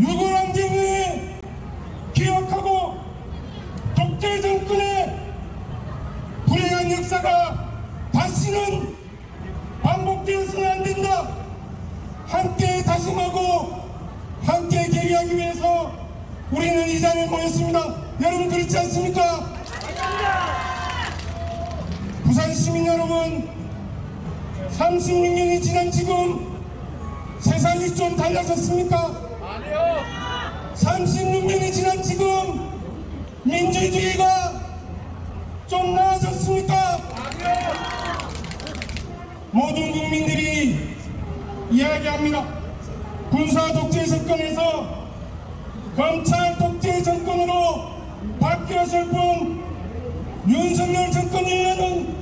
유골항쟁을 기억하고 독재 정권의 불행한 역사가 다시는 반복되어서는 안 된다. 함께 다짐하고 함께 계기하기 위해서 우리는 이 자리에 모였습니다. 여러분 그렇지 않습니까? 부산 시민 여러분, 36년이 지난 지금 세상이 좀 달라졌습니까? 아니요. 36년이 지난 지금 민주주의가 좀 나아졌습니까? 아니요. 모든 국민들이 이야기합니다. 군사 독재 정권에서 검찰 독재 정권으로 바뀌었을 뿐 윤석열 정권이라는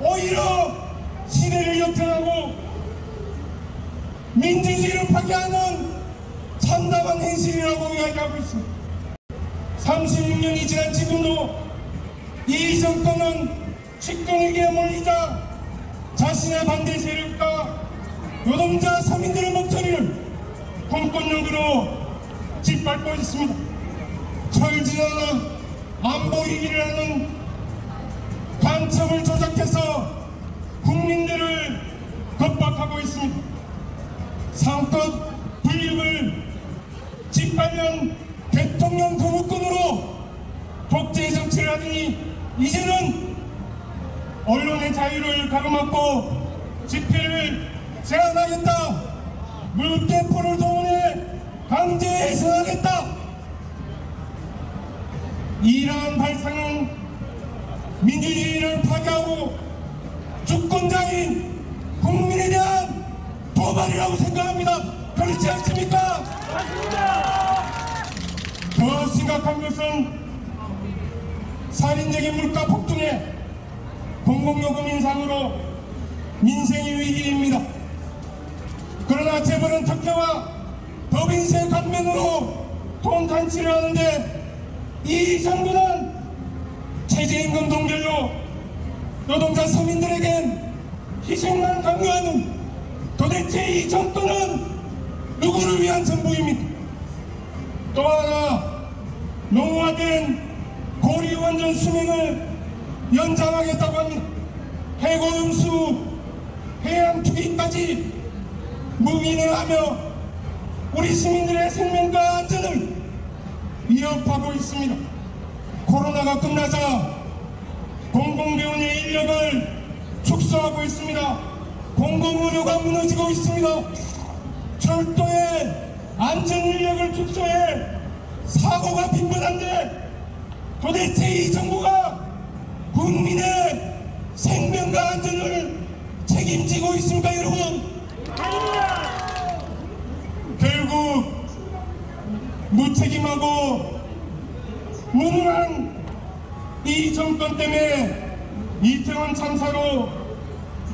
오히려 시대를 역전하고 민주주의를 파괴하는 참담한 행실이라고 이야기하고 있습니다. 36년이 지난 지금도 이 정권은 집권에게 몰리자 자신의 반대 세력과 노동자 서민들의 목소리를 공권력으로 짓밟고 있습니다. 철지나 안 보이기를 하는 관첩을 조작해서 국민들을 겁박하고 있습니다. 상법 분립을 짓밟는 대통령 도루꾼으로 독재 정치를 하더니 이제는 언론의 자유를 가로막고 집회를 제한하겠다, 물대포를 동원해 강제 해산하겠다. 이러한 발상은 민주주의를 파괴하고 주권자인 국민에 대한 도발이라고 생각합니다. 그렇지 않습니까? 맞습니다. 더 심각한 것은 살인적인 물가 폭등에 공공요금 인상으로 민생의 위기입니다. 그러나 재벌은 특혜와 법인세 감면으로 돈 단치를 하는데 이 정부는 최저임금 동결로 노동자 서민들에겐 희생만 강요하는, 도대체 이 정부는 누구를 위한 정부입니까? 또 하나, 노후화된 고리 원전 수명을 연장하겠다고 합니다. 해고 음수, 해양 투기까지 무기를 하며 우리 시민들의 생명과 안전을 위협하고 있습니다. 코로나가 끝나자 공공병원의 인력을 축소하고 있습니다. 공공의료가 무너지고 있습니다. 철도의 안전인력을 축소해 사고가 빈번한데 도대체 이 정부가 국민의 생명과 안전을 책임지고 있습니까, 여러분? 결국 무책임하고 무능한 이 정권 때문에 이태원 참사로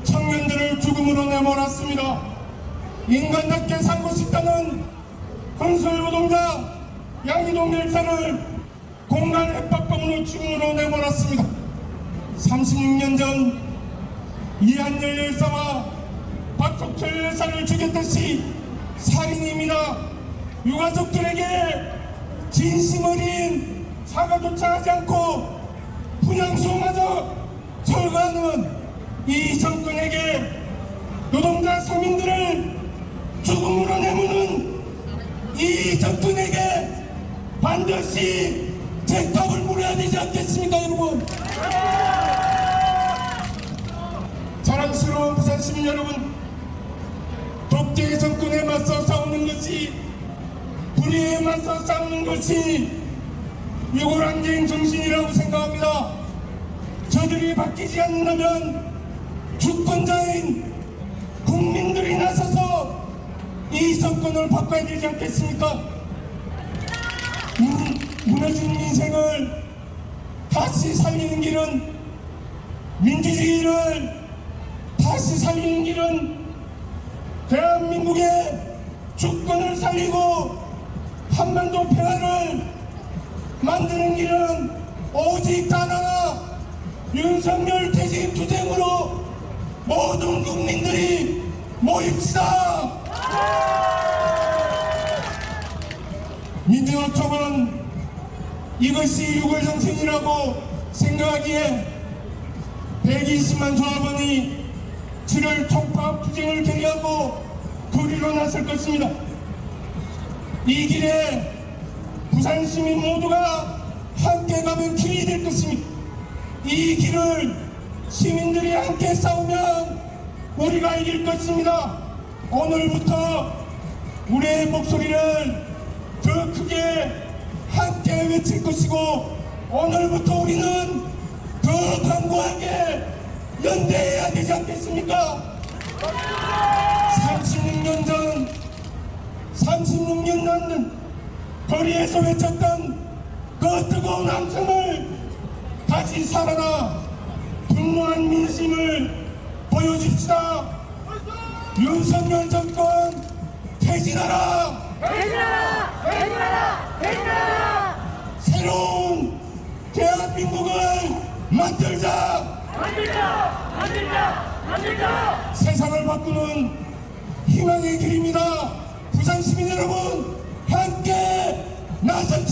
청년들을 죽음으로 내몰았습니다. 인간답게 살고 싶다는 건설노동자 양이동 열사를 공간해법범으로 죽음으로 내몰았습니다. 36년 전 이한열 열사와 박석철 열사를 죽였듯이 살인입니다. 유가족들에게 진심 어린 사과조차 하지 않고 분향소마저 철거하는 이 정권에게 노동자 서민들을 죽음으로 내모는 이 정권에게 반드시 책임을 물어야 되지 않겠습니까, 여러분? 사랑스러운 부산 시민 여러분, 독재 정권에 맞서 싸우는 것이, 불의에 맞서 싸우는 것이 유골항쟁 정신이라고 생각합니다. 저들이 바뀌지 않는다면 주권자인 국민들이 나서서 이 정권을 바꿔야 되지 않겠습니까? 무너진 인생을 다시 살리는 길은, 민주주의를 다시 살리는 길은 대한민국의 주권을 살리고 한반도 평화를 만드는 길은 오직 단 하나, 윤석열 퇴진 투쟁으로 모든 국민들이 모입시다. 민주노총은 이것이 유골정신이라고 생각하기에 120만 조합원이 7월 총파업 투쟁을 결의하고 거리로 나설 것입니다. 이 길에 부산시민 모두가 함께 가면 길이 될 것입니다. 이 길을 시민들이 함께 싸우면 우리가 이길 것입니다. 오늘부터 우리의 목소리를 더 크게 함께 외칠 것이고, 오늘부터 우리는 더 강고하게 연대해야 되지 않겠습니까? 36년 전 거리에서 외쳤던 그 뜨거운 함성을 다시 살아나 분노한 민심을 보여줍시다. 윤석열 정권 퇴진하라! 퇴진하라! 퇴진하라! 퇴진하라! 새로운 대한민국을 만들자! 만들자! 만들자! 만들자! 세상을 바꾸는 희망의 길입니다. 부산시민 여러분, 함께 나서자!